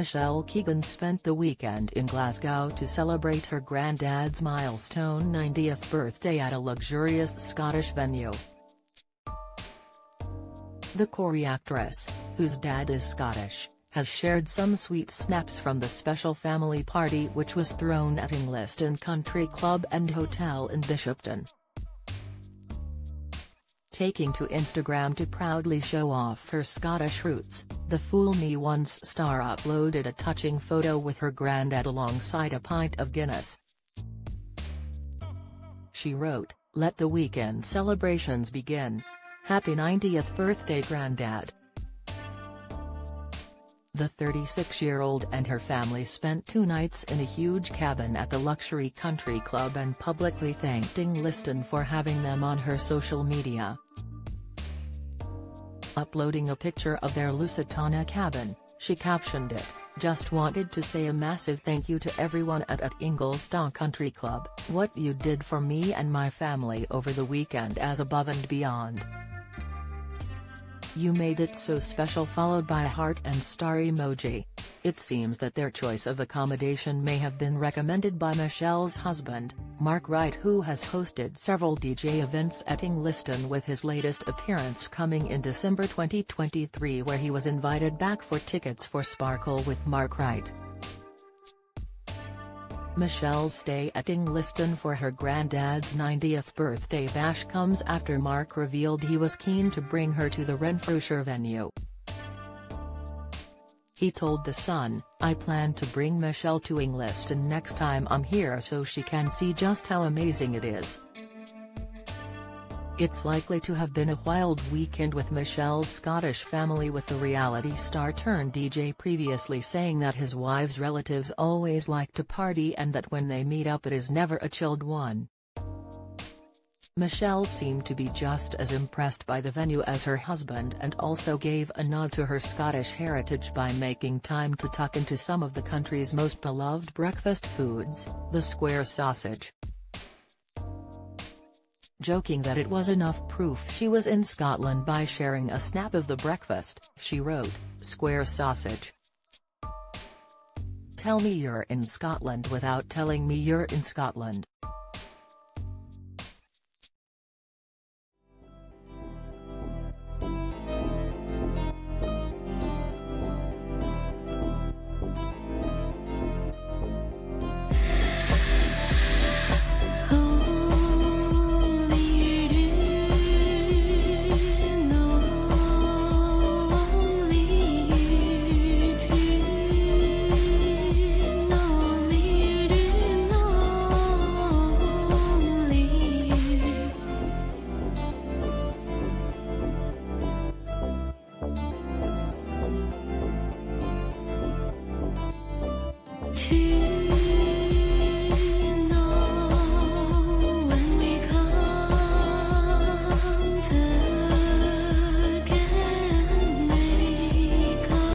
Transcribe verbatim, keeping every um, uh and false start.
Michelle Keegan spent the weekend in Glasgow to celebrate her granddad's milestone ninetieth birthday at a luxurious Scottish venue. The Corrie actress, whose dad is Scottish, has shared some sweet snaps from the special family party which was thrown at Ingliston Country Club and Hotel in Bishopton. Taking to Instagram to proudly show off her Scottish roots, the Fool Me Once star uploaded a touching photo with her granddad alongside a pint of Guinness. She wrote, "Let the weekend celebrations begin. Happy ninetieth birthday, Granddad." The thirty-six-year-old and her family spent two nights in a huge cabin at the luxury country club and publicly thanked Ingliston for having them on her social media. Uploading a picture of their Lusitana cabin, she captioned it, "Just wanted to say a massive thank you to everyone at, at Ingliston Country Club. What you did for me and my family over the weekend as above and beyond. You made it so special," followed by a heart and star emoji. It seems that their choice of accommodation may have been recommended by Michelle's husband, Mark Wright, who has hosted several D J events at Ingliston, with his latest appearance coming in December twenty twenty-three, where he was invited back for tickets for Sparkle with Mark Wright. Michelle's stay at Ingliston for her granddad's ninetieth birthday bash comes after Mark revealed he was keen to bring her to the Renfrewshire venue. He told The Sun, "I plan to bring Michelle to Ingliston next time I'm here so she can see just how amazing it is." It's likely to have been a wild weekend, with Michelle's Scottish family, with the reality star turned D J previously saying that his wife's relatives always like to party and that when they meet up it is never a chilled one. Michelle seemed to be just as impressed by the venue as her husband, and also gave a nod to her Scottish heritage by making time to tuck into some of the country's most beloved breakfast foods, the square sausage. Joking that it was enough proof she was in Scotland by sharing a snap of the breakfast, she wrote, "Square sausage. Tell me you're in Scotland without telling me you're in Scotland."